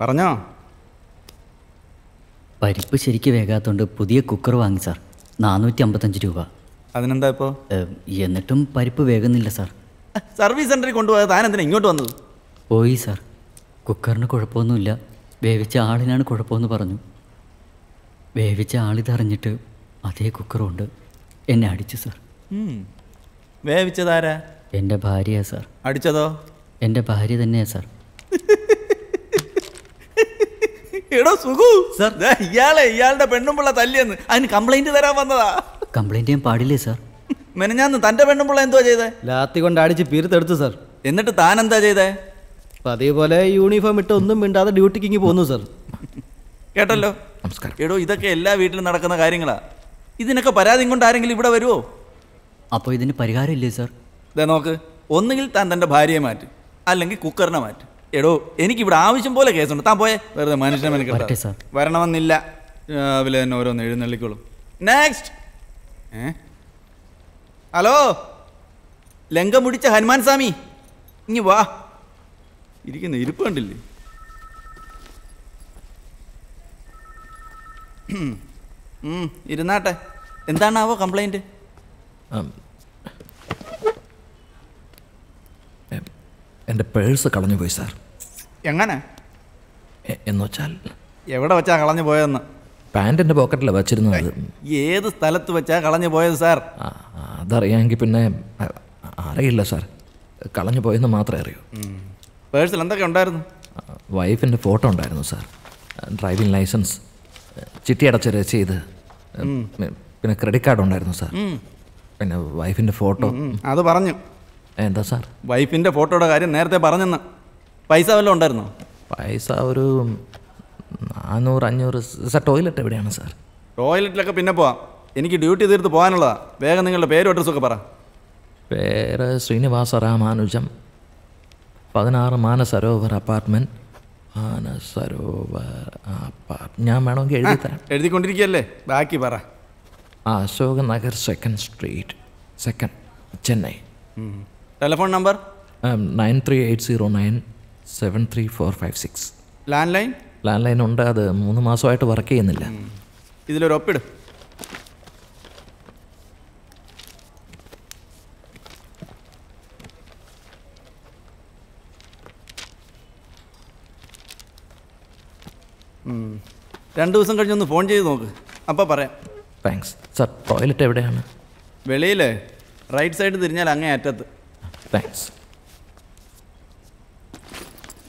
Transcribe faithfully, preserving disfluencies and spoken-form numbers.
പറഞ്ഞോ? പരിപ്പ് ശരിക്ക് വേഗാത്തോണ്ട് പുതിയ കുക്കർ വാങ്ങി സാർ, നാനൂറ്റി അമ്പത്തഞ്ച് രൂപ. അതിനെന്താ ഇപ്പോൾ? എന്നിട്ടും പരിപ്പ് വേഗുന്നില്ല സാർ. സർവീസ് സെൻ്ററിൽ കൊണ്ടുപോയത് താൻ എന്തിനാ ഇങ്ങോട്ട് വന്നത്? പോയി സാർ, കുക്കറിന് കുഴപ്പമൊന്നുമില്ല, വേവിച്ച ആളിനാണ് കുഴപ്പമെന്ന് പറഞ്ഞു. വേവിച്ച ആളിതറിഞ്ഞിട്ട് അതേ കുക്കറുണ്ട്, എന്നെ അടിച്ചു സാർ. വേവിച്ചതാരാ? എൻ്റെ ഭാര്യയാണ് സാർ. അടിച്ചതോ? എൻ്റെ ഭാര്യ തന്നെയാണ് സാർ. എടോ സുഖു സാർ, ഇയാളെ ഇയാളുടെ പെണ്ണും പിള്ള തല്ലിയെന്ന് അതിന് കംപ്ലൈന്റ് തരാൻ വന്നതാ. കംപ്ലൈന്റ് ചെയ്യാൻ പാടില്ലേ സാർ? മെനഞ്ഞാന്ന് തൻ്റെ പെണ്ണും പിള്ള എന്തോ ചെയ്തേ? ലാത്തി കൊണ്ട് അടിച്ച് പീർത്തെടുത്തു സാർ. എന്നിട്ട് താൻ എന്താ ചെയ്തേ? അതേപോലെ യൂണിഫോം ഇട്ട് ഒന്നും മിണ്ടാതെ ഡ്യൂട്ടിക്ക് ഇങ്ങ് പോന്നു സാർ. കേട്ടല്ലോ. നമസ്കാരം. എടോ ഇതൊക്കെ എല്ലാ വീട്ടിലും നടക്കുന്ന കാര്യങ്ങളാ. ഇതിനൊക്കെ പരാതി കൊണ്ട് ആരെങ്കിലും ഇവിടെ വരുമോ? അപ്പോൾ ഇതിന് പരിഹാരം ഇല്ലേ സാർ? ഇതാ നോക്ക്, ഒന്നുകിൽ താൻ തൻ്റെ ഭാര്യയെ മാറ്റി, അല്ലെങ്കിൽ കുക്കറിനെ മാറ്റി. എടോ എനിക്കിവിടെ ആവശ്യം പോലെ കേസുണ്ട്, താൻ പോയേ. വെറുതെ മനുഷ്യനെ മെനക്കെടുത്തേ സാർ. വരണമെന്നില്ല, രാവിലെ തന്നെ ഓരോന്ന് എഴുന്നള്ളിക്കോളും. നെക്സ്റ്റ്. ഏ ഹലോ, ലങ്ക മുടിച്ച ഹനുമാൻ സ്വാമി ഇനി വാ. ഇരിക്കുന്ന ഇരിപ്പ് കണ്ടില്ലേ? ഇരുന്നാട്ടെ. എന്താണാവോ കംപ്ലൈൻറ്റ്? എൻ്റെ പേഴ്സ് കളഞ്ഞു പോയി സാർ. എങ്ങനെ എന്ന് വെച്ചാൽ? എവിടെ വെച്ചാ കളഞ്ഞു പോയെന്ന്? പാൻറ്റിൻ്റെ പോക്കറ്റിൽ വെച്ചിരുന്നത്. ഏത് സ്ഥലത്ത് വെച്ചാ കളഞ്ഞു പോയത് സാർ? അതറിയാമെങ്കിൽ പിന്നെ. അറിയില്ല സാർ, കളഞ്ഞു പോയെന്ന് മാത്രമേ അറിയൂ. പേഴ്സിൽ എന്തൊക്കെ ഉണ്ടായിരുന്നു? വൈഫിൻ്റെ ഫോട്ടോ ഉണ്ടായിരുന്നു സാർ, ഡ്രൈവിംഗ് ലൈസൻസ്, ചിട്ടി അടച്ച രസീത്, പിന്നെ ക്രെഡിറ്റ് കാർഡ് ഉണ്ടായിരുന്നു സാർ, പിന്നെ വൈഫിൻ്റെ ഫോട്ടോ. അത് പറഞ്ഞു. എന്താ സാർ? വൈഫിൻ്റെ ഫോട്ടോയുടെ കാര്യം നേരത്തെ പറഞ്ഞെന്ന്. പൈസ വല്ലതും ഉണ്ടായിരുന്നോ? പൈസ ഒരു നാനൂറ് അഞ്ഞൂറ് സാർ. ടോയ്ലറ്റ് എവിടെയാണ് സാർ? ടോയ്ലറ്റിലൊക്കെ പിന്നെ പോവാം, എനിക്ക് ഡ്യൂട്ടി തീർത്ത് പോകാനുള്ളതാണ്. വേഗം നിങ്ങളുടെ പേരും അഡ്രസ്സൊക്കെ പറ. പേര് ശ്രീനിവാസ രാമാനുജം, പതിനാറ് മാനസരോവർ അപ്പാർട്ട്മെൻറ്റ്. മാനസരോവർ അപ്പാർട്ട്മെൻറ്റ്. ഞാൻ വേണമെങ്കിൽ എഴുതി തരാം. എഴുതിക്കൊണ്ടിരിക്കുകയല്ലേ, ബാക്കി പറ. Ashoka Nagar second street, second, Chennai. Telephone number nine three eight zero nine seven three four five six. Land line? Land line ഉണ്ട്, അത് മൂന്ന് മാസമായിട്ട് വർക്ക് ചെയ്യുന്നില്ല. ഇതിലൊരു ഒപ്പിട്. രണ്ടു ദിവസം കഴിഞ്ഞൊന്ന് ഫോൺ ചെയ്ത് നോക്ക്, അപ്പം പറയാം. Thanks sir. ടോയ്ലറ്റ് എവിടെയാണ്? വെളിയിലേ, റൈറ്റ് സൈഡ് തിരിഞ്ഞാൽ അങ്ങേ അറ്റത്ത്. താങ്ക്സ്.